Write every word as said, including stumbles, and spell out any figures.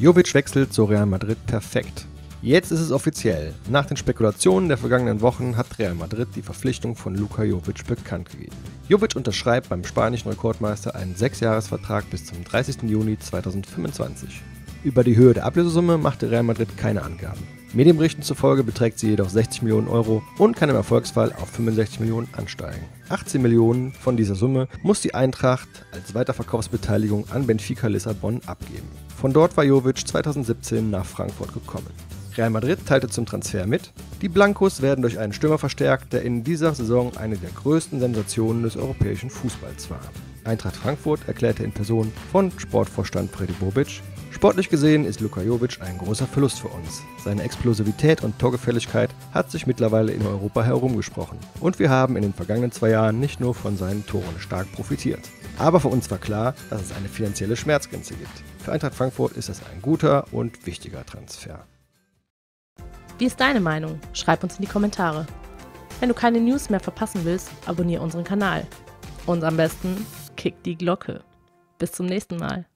Jovic wechselt zu Real Madrid perfekt. Jetzt ist es offiziell. Nach den Spekulationen der vergangenen Wochen hat Real Madrid die Verpflichtung von Luka Jovic bekannt gegeben. Jovic unterschreibt beim spanischen Rekordmeister einen sechs Jahres Vertrag bis zum dreißigsten Juni zweitausendfünfundzwanzig. Über die Höhe der Ablösesumme machte Real Madrid keine Angaben. Medienberichten zufolge beträgt sie jedoch sechzig Millionen Euro und kann im Erfolgsfall auf fünfundsechzig Millionen ansteigen. achtzehn Millionen von dieser Summe muss die Eintracht als Weiterverkaufsbeteiligung an Benfica Lissabon abgeben. Von dort war Jovic zweitausendsiebzehn nach Frankfurt gekommen. Real Madrid teilte zum Transfer mit, die Blancos werden durch einen Stürmer verstärkt, der in dieser Saison eine der größten Sensationen des europäischen Fußballs war. Eintracht Frankfurt erklärte in Person von Sportvorstand Fredi Bobic: Sportlich gesehen ist Luka Jovic ein großer Verlust für uns. Seine Explosivität und Torgefälligkeit hat sich mittlerweile in Europa herumgesprochen. Und wir haben in den vergangenen zwei Jahren nicht nur von seinen Toren stark profitiert. Aber für uns war klar, dass es eine finanzielle Schmerzgrenze gibt. Für Eintracht Frankfurt ist das ein guter und wichtiger Transfer. Wie ist deine Meinung? Schreib uns in die Kommentare. Wenn du keine News mehr verpassen willst, abonniere unseren Kanal. Und am besten, kick die Glocke. Bis zum nächsten Mal.